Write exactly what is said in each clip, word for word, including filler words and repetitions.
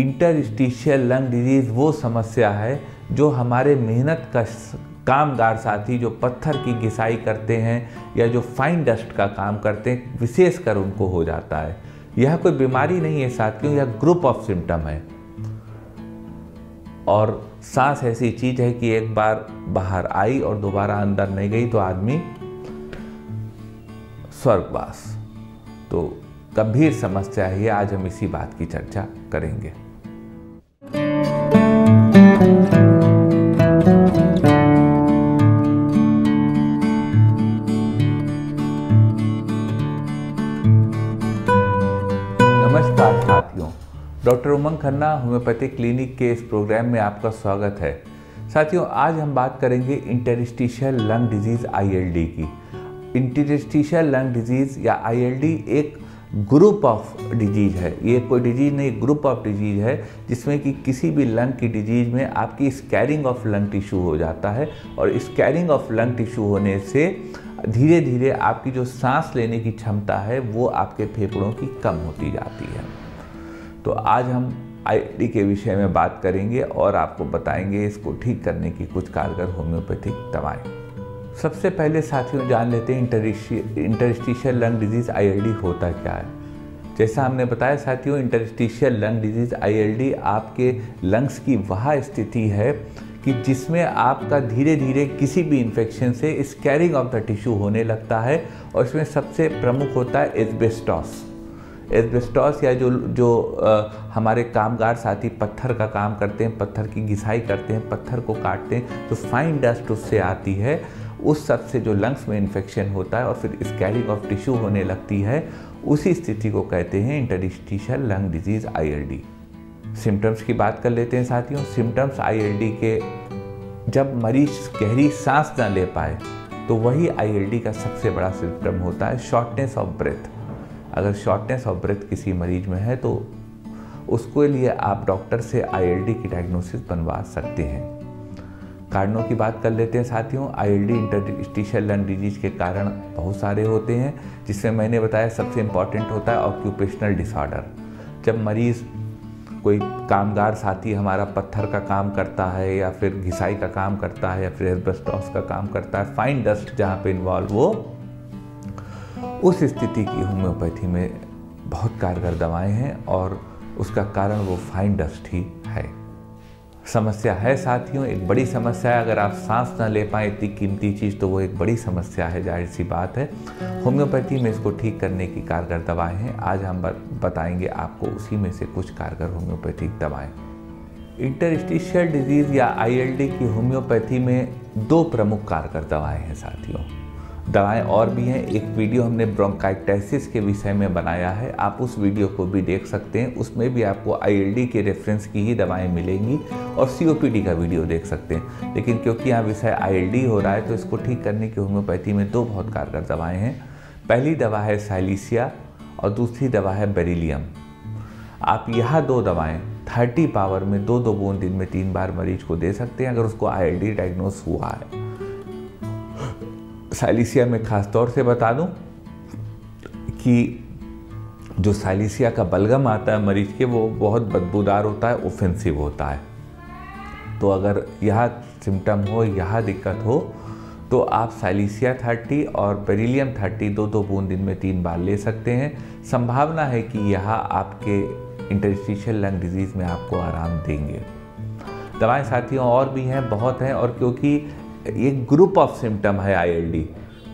Interstitial lung disease वो समस्या है जो हमारे मेहनत कश कामगार साथी जो पत्थर की घिसाई करते हैं या जो फाइन डस्ट का काम करते हैं विशेषकर उनको हो जाता है। यह कोई बीमारी नहीं है साथियों, यह ग्रुप ऑफ सिम्टम है। और सांस ऐसी चीज है कि एक बार बाहर आई और दोबारा अंदर नहीं गई तो आदमी स्वर्गवास। तो गंभीर समस्या है, आज हम इसी बात की चर्चा करेंगे। नमस्कार साथियों, doctor Umang Khanna homeopathy clinic के इस प्रोग्राम में आपका स्वागत है। साथियों, आज हम बात करेंगे interstitial lung disease I L D की। इंटरस्टिशियल लंग डिजीज या आई एल डी एक ग्रुप ऑफ डिजीज है, ये कोई डिजीज नहीं, ग्रुप ऑफ डिजीज है जिसमें कि किसी भी लंग की डिजीज में आपकी स्कैरिंग ऑफ लंग टिश्यू हो जाता है। और स्कैरिंग ऑफ लंग टिश्यू होने से धीरे धीरे आपकी जो सांस लेने की क्षमता है वो आपके फेफड़ों की कम होती जाती है। तो आज हम आई एल डी के विषय में बात करेंगे और आपको बताएंगे इसको ठीक करने की कुछ कारगर होम्योपैथिक दवाएँ। सबसे पहले साथियों जान लेते हैं interstitial lung disease I L D होता क्या है। जैसा हमने बताया साथियों, interstitial lung disease I L D आपके लंग्स की वह स्थिति है कि जिसमें आपका धीरे धीरे किसी भी इन्फेक्शन से स्कैरिंग ऑफ द टिश्यू होने लगता है। और इसमें सबसे प्रमुख होता है एस्बेस्टॉस। एस्बेस्टॉस या जो जो आ, हमारे कामगार साथी पत्थर का काम करते हैं, पत्थर की घिसाई करते हैं, पत्थर को काटते हैं तो फाइन डस्ट उससे आती है। उस सब से जो लंग्स में इन्फेक्शन होता है और फिर स्कैरिंग ऑफ टिश्यू होने लगती है, उसी स्थिति को कहते हैं interstitial lung disease I L D. Symptoms की बात कर लेते हैं साथियों। सिम्टम्स आई एल डी के, जब मरीज गहरी सांस ना ले पाए तो वही आई एल डी का सबसे बड़ा सिम्टम होता है। शॉर्टनेस ऑफ ब्रेथ, अगर शॉर्टनेस ऑफ ब्रेथ किसी मरीज में है तो उसके लिए आप डॉक्टर से आई एल डी की डायग्नोसिस बनवा सकते हैं। कारणों की बात कर लेते हैं साथियों। I L D interstitial lung disease के कारण बहुत सारे होते हैं, जिसमें मैंने बताया सबसे इम्पॉर्टेंट होता है ऑक्यूपेशनल डिसऑर्डर। जब मरीज़ कोई कामगार साथी हमारा पत्थर का काम करता है या फिर घिसाई का काम करता है या फिर एस्बेस्टॉस का काम करता है, फाइन डस्ट जहाँ पे इन्वॉल्व हो, उस स्थिति की होम्योपैथी में बहुत कारगर दवाएँ हैं और उसका कारण वो फाइन डस्ट ही है। समस्या है साथियों, एक बड़ी समस्या है। अगर आप सांस ना ले पाएँ इतनी कीमती चीज़ तो वो एक बड़ी समस्या है, जाहिर सी बात है। होम्योपैथी में इसको ठीक करने की कारगर दवाएं हैं, आज हम बताएंगे आपको उसी में से कुछ कारगर होम्योपैथिक दवाएं। इंटरस्टिशियल डिजीज़ या आई एल डी की होम्योपैथी में दो प्रमुख कारगर दवाएँ हैं साथियों। दवाएं और भी हैं, एक वीडियो हमने ब्रोंकाइटैसिस के विषय में बनाया है, आप उस वीडियो को भी देख सकते हैं, उसमें भी आपको आई एल डी के रेफरेंस की ही दवाएं मिलेंगी। और सी ओ पी डी का वीडियो देख सकते हैं। लेकिन क्योंकि यहाँ विषय आई एल डी हो रहा है तो इसको ठीक करने की होम्योपैथी में दो बहुत कारगर दवाएं हैं। पहली दवा है साइलिसिया और दूसरी दवा है बेरीलियम। आप यह दो दवाएँ थर्टी पावर में दो दो बूंद दिन में तीन बार मरीज को दे सकते हैं अगर उसको आई एल डी डायग्नोस हुआ है। साइलिसिया में ख़ास तौर से बता दूं कि जो साइलिसिया का बलगम आता है मरीज के, वो बहुत बदबूदार होता है, ऑफेंसिव होता है। तो अगर यह सिम्टम हो, यह दिक्कत हो तो आप साइलिसिया थर्टी और बेरीलियम थर्टी दो दो बूंद दिन में तीन बार ले सकते हैं। संभावना है कि यह आपके इंटरस्टिशियल लंग डिजीज़ में आपको आराम देंगे। दवाएँ साथियों और भी हैं, बहुत हैं। और क्योंकि ये ग्रुप ऑफ सिम्टम है आई एल डी,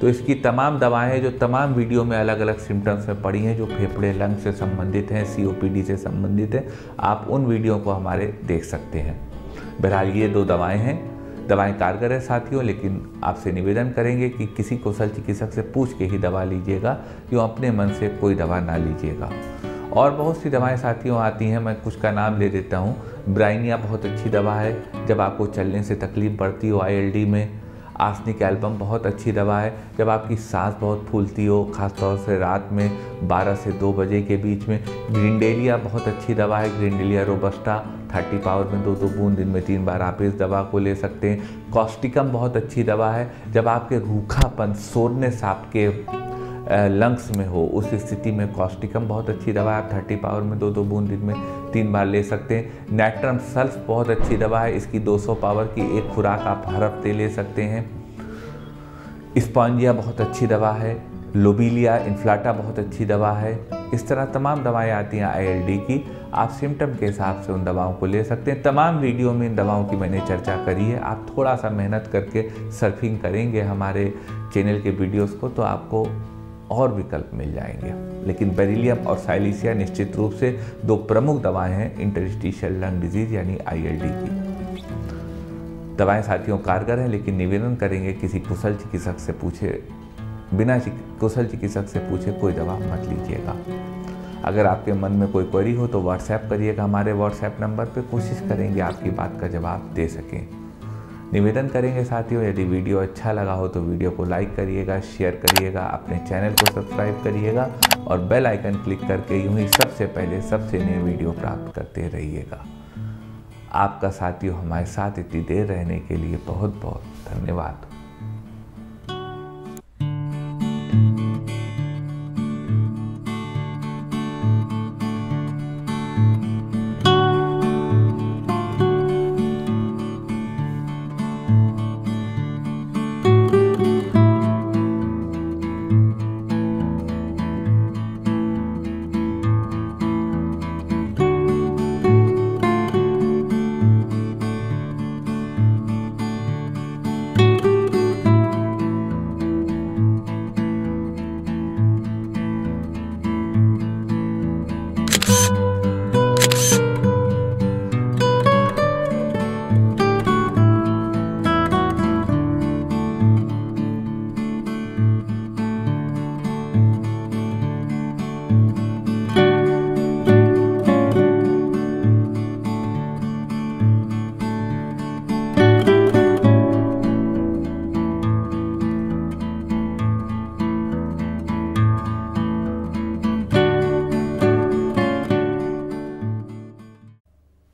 तो इसकी तमाम दवाएं हैं जो तमाम वीडियो में अलग अलग सिम्टम्स में पड़ी हैं, जो फेफड़े लंग से संबंधित हैं, सी ओ पी डी से संबंधित हैं, आप उन वीडियो को हमारे देख सकते हैं। बहरहाल ये दो दवाएं हैं, दवाएं कारगर है साथियों, लेकिन आपसे निवेदन करेंगे कि, कि किसी कौशल चिकित्सक से पूछ के ही दवा लीजिएगा, यूँ अपने मन से कोई दवा ना लीजिएगा। और बहुत सी दवाएं साथियों आती हैं, मैं कुछ का नाम ले देता हूँ। ब्राइनिया बहुत अच्छी दवा है जब आपको चलने से तकलीफ बढ़ती हो आई एल डी में। आसनिक एल्बम बहुत अच्छी दवा है जब आपकी सांस बहुत फूलती हो, खासतौर से रात में बारह से दो बजे के बीच में। ग्रिंडेलिया बहुत अच्छी दवा है, ग्रिंडेलिया रोबस्टा थर्टी पावर में दो दो बूंद दिन में तीन बार आप इस दवा को ले सकते हैं। कॉस्टिकम बहुत अच्छी दवा है जब आपके रूखापन, सोरनेस, आपके लंग्स में हो, उस स्थिति में कॉस्टिकम बहुत अच्छी दवा है, आप थर्टी पावर में दो दो बूंद दिन में तीन बार ले सकते हैं। नेट्रम सल्फ बहुत अच्छी दवा है, इसकी दो सौ पावर की एक खुराक आप हर हफ्ते ले सकते हैं। इस्पांजिया बहुत अच्छी दवा है, लोबिलिया इन्फ्लाटा बहुत अच्छी दवा है। इस तरह तमाम दवाएं आती हैं आईएलडी की, आप सिम्टम के हिसाब से उन दवाओं को ले सकते हैं। तमाम वीडियो में इन दवाओं की मैंने चर्चा करी है, आप थोड़ा सा मेहनत करके सर्फिंग करेंगे हमारे चैनल के वीडियोस को तो आपको और विकल्प मिल जाएंगे। लेकिन बेरीलियम और साइलिसिया निश्चित रूप से दो प्रमुख दवाएँ हैं इंटरस्टीशियल लंग डिजीज यानी आईएलडी की। दवाएँ साथियों कारगर हैं, लेकिन निवेदन करेंगे किसी कुशल चिकित्सक से पूछे बिना कुशल चिकित्सक से पूछे कोई दवा मत लीजिएगा। अगर आपके मन में कोई क्वेरी हो तो व्हाट्सएप करिएगा हमारे व्हाट्सएप नंबर पर, कोशिश करेंगे आपकी बात का जवाब दे सकें। निवेदन करेंगे साथियों यदि वीडियो अच्छा लगा हो तो वीडियो को लाइक करिएगा, शेयर करिएगा, अपने चैनल को सब्सक्राइब करिएगा और बेल आइकन क्लिक करके यूँ ही सबसे पहले सबसे नई वीडियो प्राप्त करते रहिएगा। आपका साथियों हमारे साथ इतनी देर रहने के लिए बहुत बहुत धन्यवाद।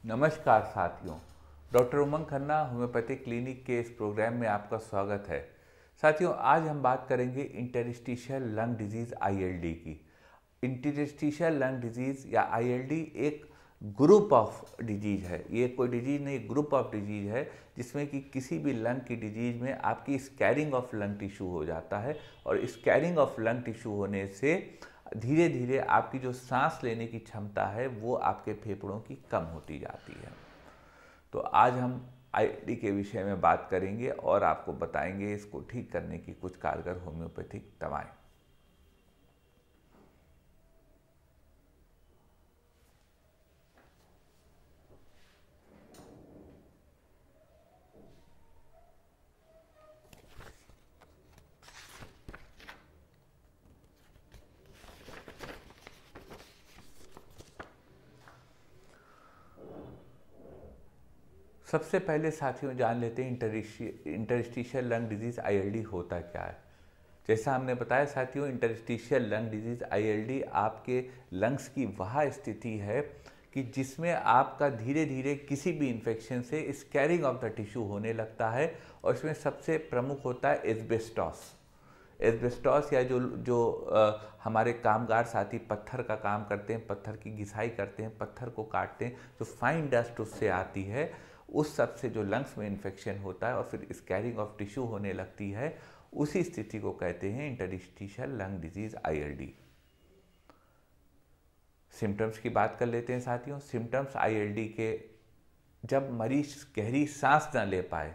नमस्कार साथियों, doctor Umang Khanna homeopathic clinic के इस प्रोग्राम में आपका स्वागत है। साथियों आज हम बात करेंगे इंटरस्टीशियल लंग डिजीज़ आईएलडी की। इंटरस्टीशियल लंग डिजीज़ या आईएलडी एक ग्रुप ऑफ डिजीज़ है, ये कोई डिजीज़ नहीं, ग्रुप ऑफ डिजीज़ है जिसमें कि किसी भी लंग की डिजीज़ में आपकी स्कैरिंग ऑफ लंग टिश्यू हो जाता है और स्कैरिंग ऑफ लंग टिश्यू होने से धीरे धीरे आपकी जो सांस लेने की क्षमता है वो आपके फेफड़ों की कम होती जाती है। तो आज हम आईएलडी के विषय में बात करेंगे और आपको बताएंगे इसको ठीक करने की कुछ कारगर होम्योपैथिक दवाएं। सबसे पहले साथियों जान लेते हैं इंटरस्टीशियल लंग डिजीज़ आईएलडी होता क्या है। जैसा हमने बताया साथियों इंटरस्टीशियल लंग डिजीज़ आईएलडी आपके लंग्स की वह स्थिति है कि जिसमें आपका धीरे धीरे किसी भी इन्फेक्शन से स्कैरिंग ऑफ द टिश्यू होने लगता है और इसमें सबसे प्रमुख होता है एस्बेस्टॉस। एस्बेस्टॉस या जो जो आ, हमारे कामगार साथी पत्थर का काम करते हैं, पत्थर की घिसाई करते हैं, पत्थर को काटते हैं, जो फाइन डस्ट उससे आती है उस सब से जो लंग्स में इन्फेक्शन होता है और फिर स्कैरिंग ऑफ टिश्यू होने लगती है, उसी स्थिति को कहते हैं interstitial lung disease ILD. Symptoms की बात कर लेते हैं साथियों। सिम्टम्स आईएलडी के, जब मरीज गहरी सांस ना ले पाए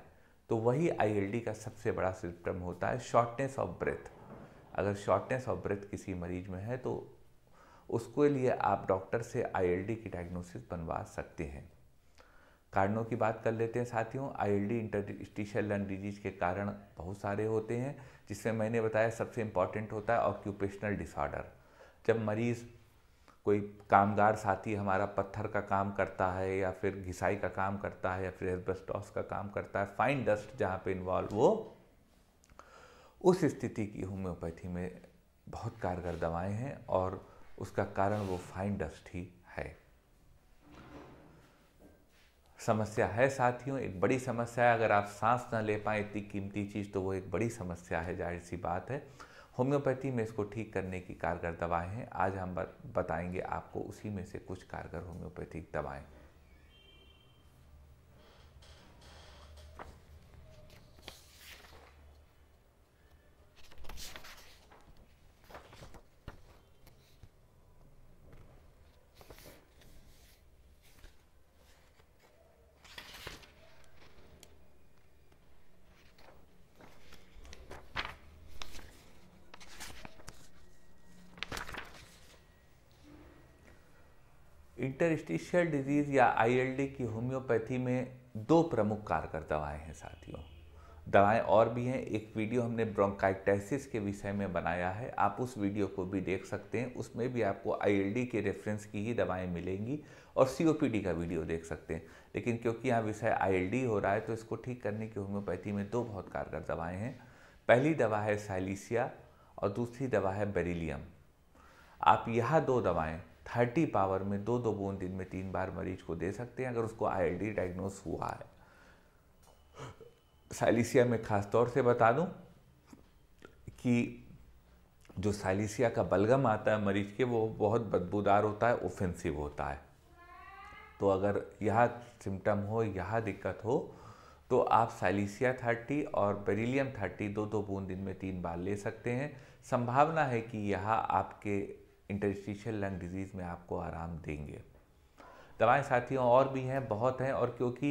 तो वही आईएलडी का सबसे बड़ा सिम्टम होता है। शॉर्टनेस ऑफ ब्रेथ, अगर शॉर्टनेस ऑफ ब्रेथ किसी मरीज में है तो उसके लिए आप डॉक्टर से आईएलडी की डायग्नोसिस बनवा सकते हैं। कारणों की बात कर लेते हैं साथियों। आईएलडी इंटरस्टीशियल लंग डिजीज के कारण बहुत सारे होते हैं, जिसमें मैंने बताया सबसे इम्पॉर्टेंट होता है ऑक्यूपेशनल डिसऑर्डर। जब मरीज़ कोई कामगार साथी हमारा पत्थर का काम करता है या फिर घिसाई का काम करता है या फिर एस्बेस्टॉस का काम करता है, फाइन डस्ट जहाँ पे इन्वॉल्व हो, उस स्थिति की होम्योपैथी में बहुत कारगर दवाएँ हैं और उसका कारण वो फाइन डस्ट ही है। समस्या है साथियों, एक बड़ी समस्या है। अगर आप सांस ना ले पाएँ इतनी कीमती चीज़ तो वो एक बड़ी समस्या है, जाहिर सी बात है। होम्योपैथी में इसको ठीक करने की कारगर दवाएं हैं। आज हम बताएंगे आपको उसी में से कुछ कारगर होम्योपैथिक दवाएं। इंटरस्टीशियल डिजीज या आई एल डी की होम्योपैथी में दो प्रमुख कारगर दवाएं हैं साथियों। दवाएं और भी हैं। एक वीडियो हमने ब्रोंकाइटैसिस के विषय में बनाया है, आप उस वीडियो को भी देख सकते हैं, उसमें भी आपको आई एल डी के रेफरेंस की ही दवाएं मिलेंगी। और सी ओ पी डी का वीडियो देख सकते हैं। लेकिन क्योंकि यहाँ विषय आई एल डी हो रहा है तो इसको ठीक करने की होम्योपैथी में दो बहुत कारगर दवाएँ हैं। पहली दवा है साइलिसिया और दूसरी दवा है बेरीलियम। आप यह दो दवाएँ थर्टी पावर में दो दो बूंद दिन में तीन बार मरीज को दे सकते हैं अगर उसको आई एल डी डायग्नोस हुआ है। साइलिसिया में खास तौर से बता दूं कि जो साइलिसिया का बलगम आता है मरीज के, वो बहुत बदबूदार होता है, ऑफेंसिव होता है। तो अगर यह सिम्टम हो, यह दिक्कत हो, तो आप साइलिसिया थर्टी और बेरीलियम थर्टी दो दो बूंद दिन में तीन बार ले सकते हैं। संभावना है कि यह आपके इंटरस्टीशियल लंग डिजीज़ में आपको आराम देंगे। दवाएं साथियों और भी हैं, बहुत हैं। और क्योंकि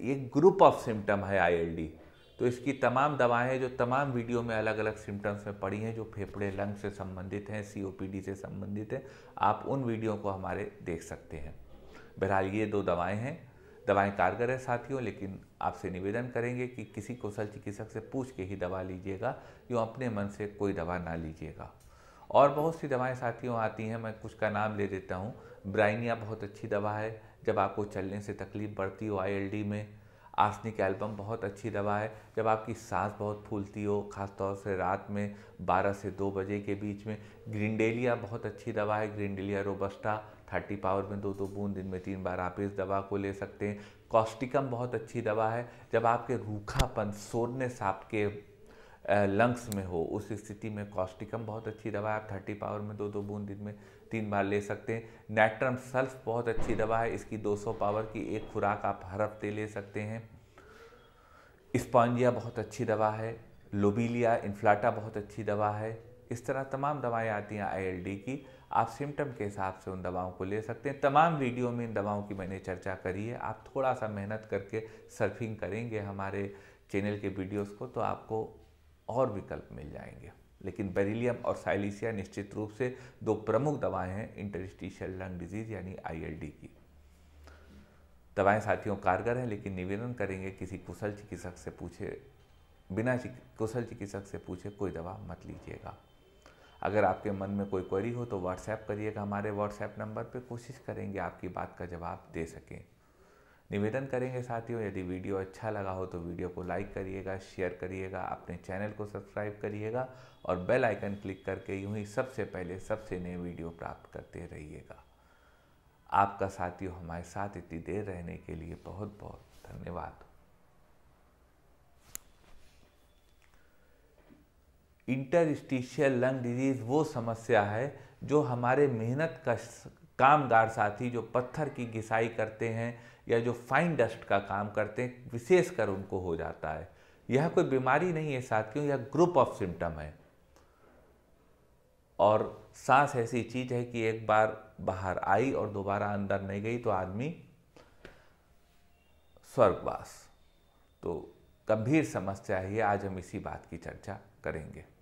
ये ग्रुप ऑफ सिम्टम है आई एल डी, तो इसकी तमाम दवाएं जो तमाम वीडियो में अलग अलग सिम्टम्स में पड़ी हैं, जो फेफड़े लंग से संबंधित हैं, सी ओ पी डी से संबंधित हैं, आप उन वीडियो को हमारे देख सकते हैं। बहरहाल ये दो दवाएँ हैं, दवाएँ कारगर है साथियों। लेकिन आपसे निवेदन करेंगे कि किसी कौशल चिकित्सक से पूछ के ही दवा लीजिएगा, यूँ अपने मन से कोई दवा ना लीजिएगा। और बहुत सी दवाएं साथियों आती हैं, मैं कुछ का नाम ले देता हूँ। ब्राइनिया बहुत अच्छी दवा है जब आपको चलने से तकलीफ बढ़ती हो आई एल डी में। आसनिक एल्बम बहुत अच्छी दवा है जब आपकी सांस बहुत फूलती हो, खासतौर से रात में बारह से दो बजे के बीच में। ग्रिंडेलिया बहुत अच्छी दवा है, ग्रिंडेलिया रोबस्टा थर्टी पावर में दो दो बूंद दिन में तीन बार आप इस दवा को ले सकते हैं। कॉस्टिकम बहुत अच्छी दवा है जब आपके रूखापन, सोरनेस आपके लंग्स में हो, उस स्थिति में कॉस्टिकम बहुत अच्छी दवा है, आप थर्टी पावर में दो दो बूंद दिन में तीन बार ले सकते हैं। नेट्रम सल्फ बहुत अच्छी दवा है, इसकी दो सौ पावर की एक खुराक आप हर हफ्ते ले सकते हैं। इस्पांजिया बहुत अच्छी दवा है, लोबिलिया इन्फ्लाटा बहुत अच्छी दवा है। इस तरह तमाम दवाएं आती हैं आई एल डी की, आप सिम्टम के हिसाब से उन दवाओं को ले सकते हैं। तमाम वीडियो में इन दवाओं की मैंने चर्चा करी है। आप थोड़ा सा मेहनत करके सर्फिंग करेंगे हमारे चैनल के वीडियोज़ को तो आपको और विकल्प मिल जाएंगे। लेकिन बेरीलियम और साइलिसिया निश्चित रूप से दो प्रमुख दवाएं हैं इंटरस्टीशियल लंग डिजीज यानी आई एल डी की। दवाएं साथियों कारगर हैं, लेकिन निवेदन करेंगे किसी कुशल चिकित्सक से पूछे बिना कुशल चिकित्सक से पूछे कोई दवा मत लीजिएगा। अगर आपके मन में कोई क्वेरी हो तो व्हाट्सएप करिएगा हमारे व्हाट्सएप नंबर पर, कोशिश करेंगे आपकी बात का जवाब दे सकें। निवेदन करेंगे साथियों यदि वीडियो अच्छा लगा हो तो वीडियो को लाइक करिएगा, शेयर करिएगा, अपने चैनल को सब्सक्राइब करिएगा और बेल आइकन क्लिक करके यूं ही सबसे पहले सबसे नए वीडियो प्राप्त करते रहिएगा। आपका साथियों हमारे साथ इतनी देर रहने के लिए बहुत बहुत धन्यवाद। इंटरस्टीशियल लंग डिजीज वो समस्या है जो हमारे मेहनत का कामगार साथी जो पत्थर की घिसाई करते हैं या जो फाइन डस्ट का काम करते हैं, विशेषकर उनको हो जाता है। यह कोई बीमारी नहीं है साथियों, यह ग्रुप ऑफ सिम्टम है। और सांस ऐसी चीज है कि एक बार बाहर आई और दोबारा अंदर नहीं गई तो आदमी स्वर्गवास। तो गंभीर समस्या है, आज हम इसी बात की चर्चा करेंगे।